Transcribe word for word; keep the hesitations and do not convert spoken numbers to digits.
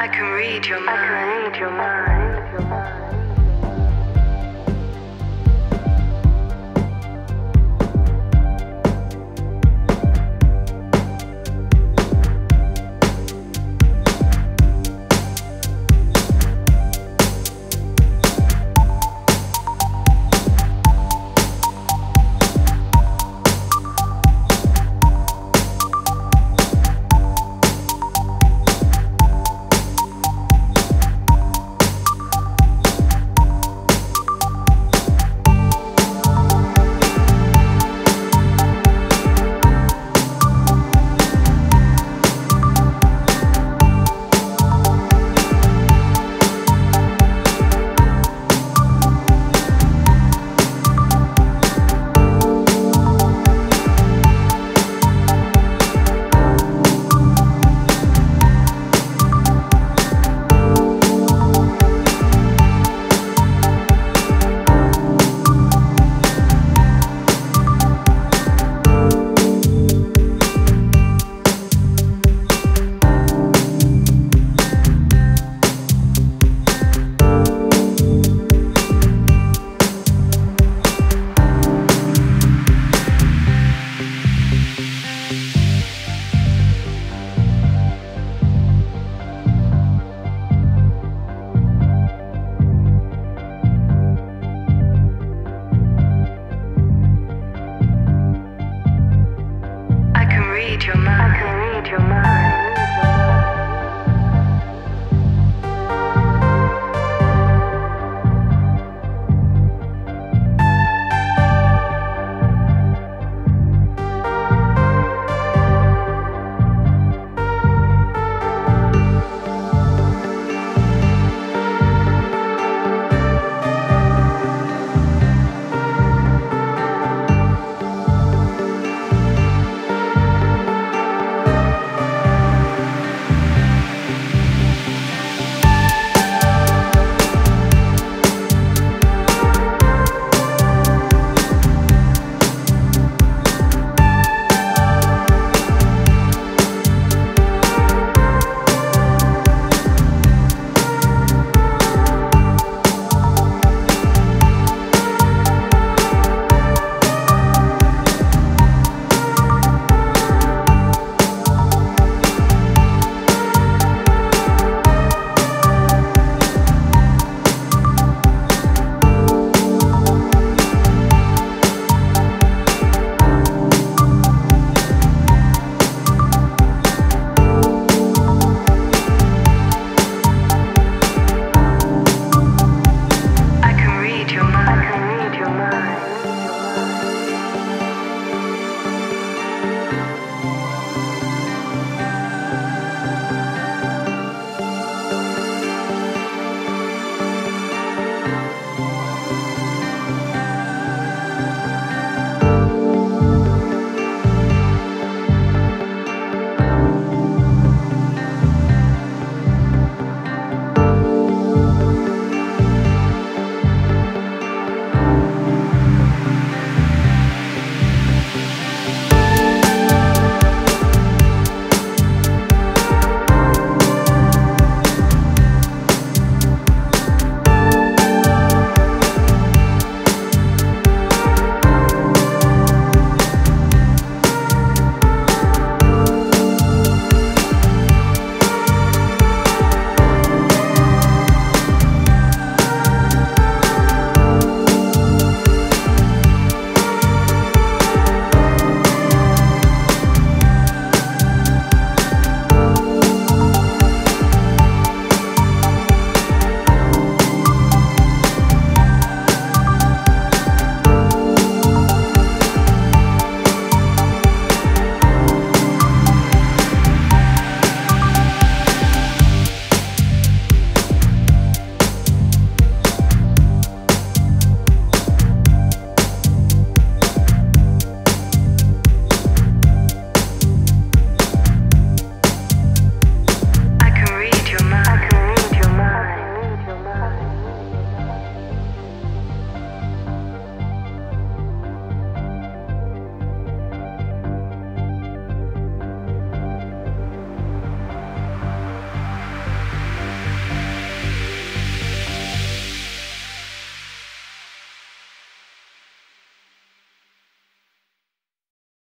I can read your mind. I can read your mind.